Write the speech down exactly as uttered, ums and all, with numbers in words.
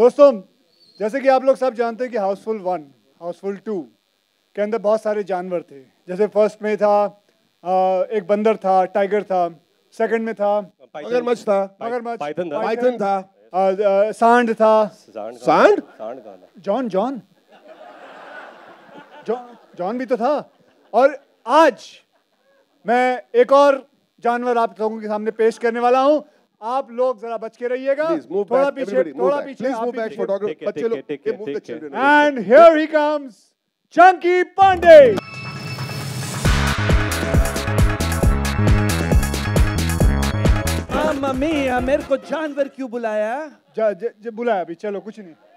दोस्तों, जैसे कि आप लोग सब जानते हैं कि हाउसफुल वन, हाउसफुल टू के अंदर बहुत सारे जानवर थे। जैसे फर्स्ट में था एक बंदर था, टाइगर था। सेकंड में था मगरमच्छ था, मगरमच्छ पाइथन था, पाइथन था, सांड था, सांड, जॉन जॉन जॉन भी तो था। और आज मैं एक और जानवर आप लोगों के सामने पेश करने वाला हूँ। आप लोग जरा बच के रहिएगा, थोड़ा पीछे, थोड़ा पीछे, आप बच्चे लोग। And here he comes Chunky Pandey. Mummy, मेरे को जानवर क्यों बुलाया? जा, जा, जा बुलाया अभी, चलो कुछ नहीं।